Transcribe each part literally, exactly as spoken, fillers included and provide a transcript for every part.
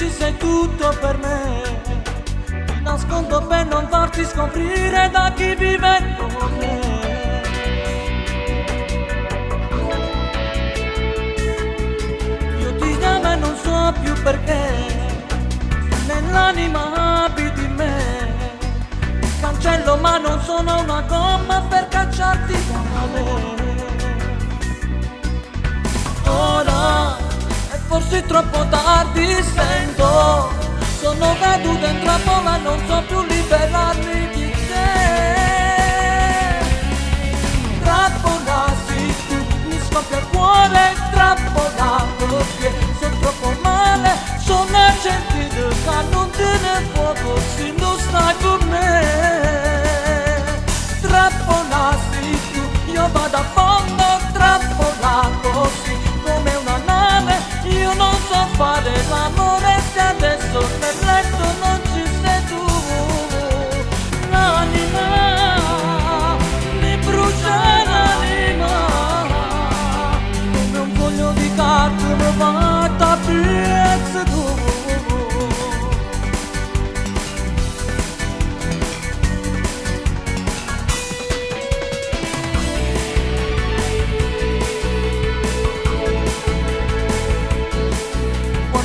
dici sei tutto per me. Ti nascondo per non farti scoprire da chi vive con me. Non so più perché nell'anima abiti in me. Cancello ma non sono una gomma per cacciarti da me. Ora è forse troppo tardi, sento, sono caduto in trappola, non so più liberarmi di te. Trappola, sì, tu mi scoppia il cuore, trappola, perché troppo male, sono accendito ma non te ne fuoco se non stai con me. Trappola, sì, tu, io vado a fondo, trappola così come una nave, io non so fare l'amore se adesso nel letto non ci sei tu. L'anima, mi brucia l'anima, come un foglio di carta rubata. Piezza tu, quando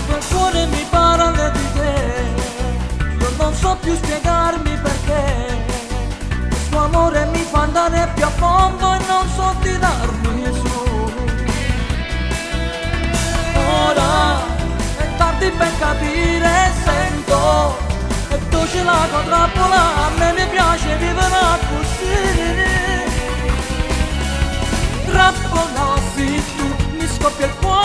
il cuore mi parla di te, io non so più spiegarmi perché. Questo amore mi fa andare più a fondo e non so tirarmi su. Per capire sento e tu ce la con trappola, a me mi piace vivere così. Trappola, sì, tu mi scoppia il cuore.